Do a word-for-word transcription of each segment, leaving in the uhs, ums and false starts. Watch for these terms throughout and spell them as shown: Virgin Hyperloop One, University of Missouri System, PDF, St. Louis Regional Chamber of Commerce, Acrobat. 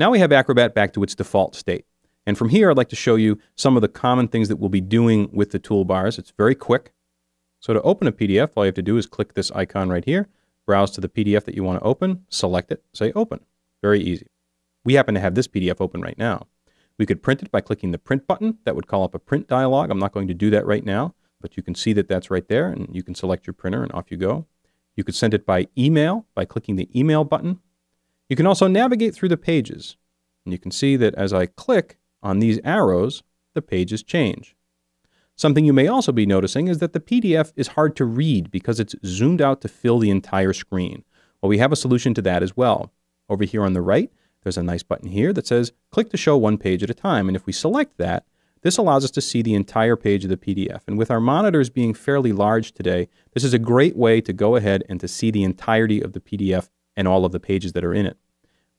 Now we have Acrobat back to its default state. And from here, I'd like to show you some of the common things that we'll be doing with the toolbars. It's very quick. So to open a P D F, all you have to do is click this icon right here, browse to the P D F that you want to open, select it, say open. Very easy. We happen to have this P D F open right now. We could print it by clicking the print button. That would call up a print dialog. I'm not going to do that right now, but you can see that that's right there, and you can select your printer and off you go. You could send it by email by clicking the email button. You can also navigate through the pages, and you can see that as I click on these arrows, the pages change. Something you may also be noticing is that the P D F is hard to read because it's zoomed out to fill the entire screen. Well, we have a solution to that as well. Over here on the right, there's a nice button here that says, click to show one page at a time. And if we select that, this allows us to see the entire page of the P D F. And with our monitors being fairly large today, this is a great way to go ahead and to see the entirety of the P D F and all of the pages that are in it.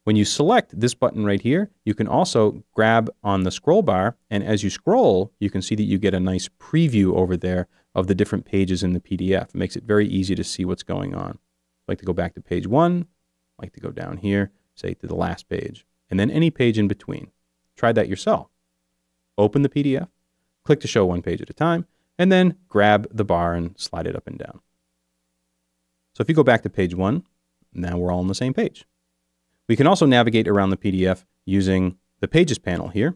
When you select this button right here, you can also grab on the scroll bar, and as you scroll, you can see that you get a nice preview over there of the different pages in the P D F. It makes it very easy to see what's going on. I'd like to go back to page one, I'd like to go down here, say to the last page, and then any page in between. Try that yourself. Open the P D F, click to show one page at a time, and then grab the bar and slide it up and down. So if you go back to page one, now we're all on the same page. We can also navigate around the P D F using the Pages panel here,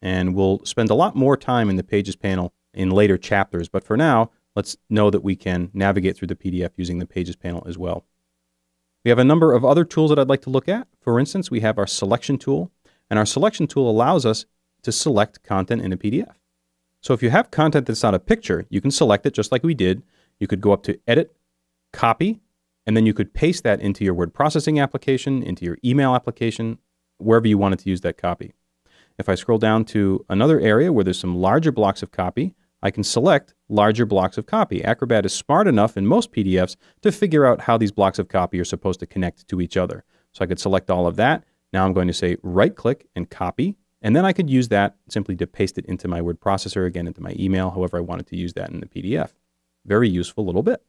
and we'll spend a lot more time in the Pages panel in later chapters, but for now, let's know that we can navigate through the P D F using the Pages panel as well. We have a number of other tools that I'd like to look at. For instance, we have our Selection tool, and our Selection tool allows us to select content in a P D F. So if you have content that's not a picture, you can select it just like we did. You could go up to Edit, Copy, and then you could paste that into your word processing application, into your email application, wherever you wanted to use that copy. If I scroll down to another area where there's some larger blocks of copy, I can select larger blocks of copy. Acrobat is smart enough in most P D Fs to figure out how these blocks of copy are supposed to connect to each other. So I could select all of that. Now I'm going to say right-click and copy, and then I could use that simply to paste it into my word processor, again into my email, however I wanted to use that in the P D F. Very useful little bit.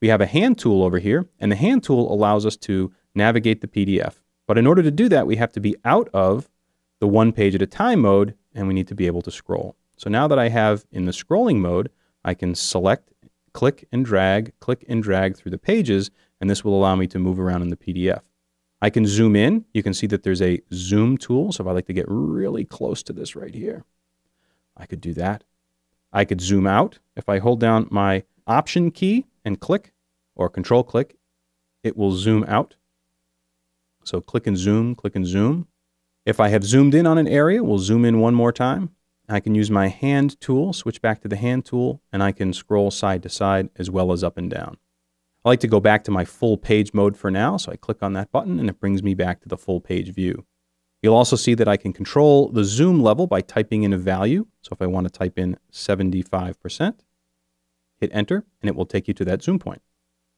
We have a hand tool over here, and the hand tool allows us to navigate the P D F. But in order to do that, we have to be out of the one page at a time mode, and we need to be able to scroll. So now that I have in the scrolling mode, I can select, click and drag, click and drag through the pages, and this will allow me to move around in the P D F. I can zoom in. You can see that there's a zoom tool, so if I like to get really close to this right here, I could do that. I could zoom out. If I hold down my Option key and click, or Control click, it will zoom out. So click and zoom, click and zoom. If I have zoomed in on an area, we'll zoom in one more time. I can use my hand tool, switch back to the hand tool, and I can scroll side to side as well as up and down. I like to go back to my full page mode for now, so I click on that button and it brings me back to the full page view. You'll also see that I can control the zoom level by typing in a value. So if I want to type in seventy-five percent, hit enter, and it will take you to that zoom point.